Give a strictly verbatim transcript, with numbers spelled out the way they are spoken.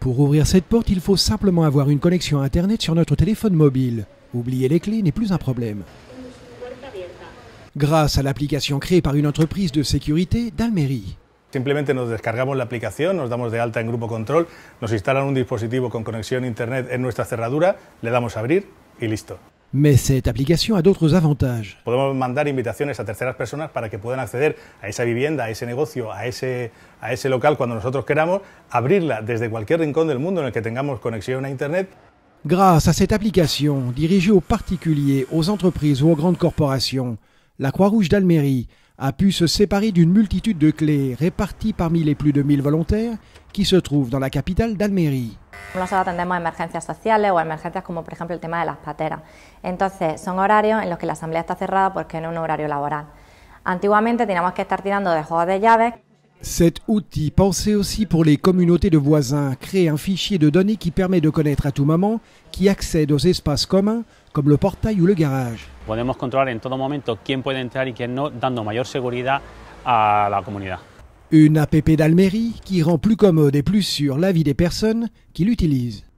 Pour ouvrir cette porte, il faut simplement avoir une connexion Internet sur notre téléphone mobile. Oublier les clés n'est plus un problème. Grâce à l'application créée par une entreprise de sécurité d'Almérie. Simplemente nos descargamos la aplicación, nos damos de alta en Grupo Control, nos instalan un dispositivo con conexión Internet en nuestra cerradura, le damos a abrir y listo. Mais cette application a d'autres avantages. Podemos mandar invitaciones a terceras personas para que puedan acceder a esa vivienda, a ese negocio, a ese, a ese local cuando nosotros queramos, abrirla desde cualquier rincón del mundo en el que tengamos conexión a Internet. Grâce à cette application, dirigée aux particuliers, aux entreprises ou aux grandes corporations, la Croix-Rouge d'Almérie a pu se séparer d'une multitude de clés réparties parmi les plus de mille volontaires qui se trouvent dans la capitale d'Almérie. Nous atendemos emergencias sociales o emergencias como por ejemplo el tema de las pateras. Entonces, son horarios en los que la asamblea está cerrada porque no es un horario laboral. Antiguamente teníamos que estar tirando de juegos de llaves. Cet outil, pensé aussi pour les communautés de voisins, crée un fichier de données qui permet de connaître à tout moment qui accède aux espaces communs comme le portail ou le garage. Podemos controlar en todo momento quién puede entrar y quién no, dando mayor seguridad a la comunidad. Une app d'Almérie qui rend plus commode et plus sûre la vie des personnes qui l'utilisent.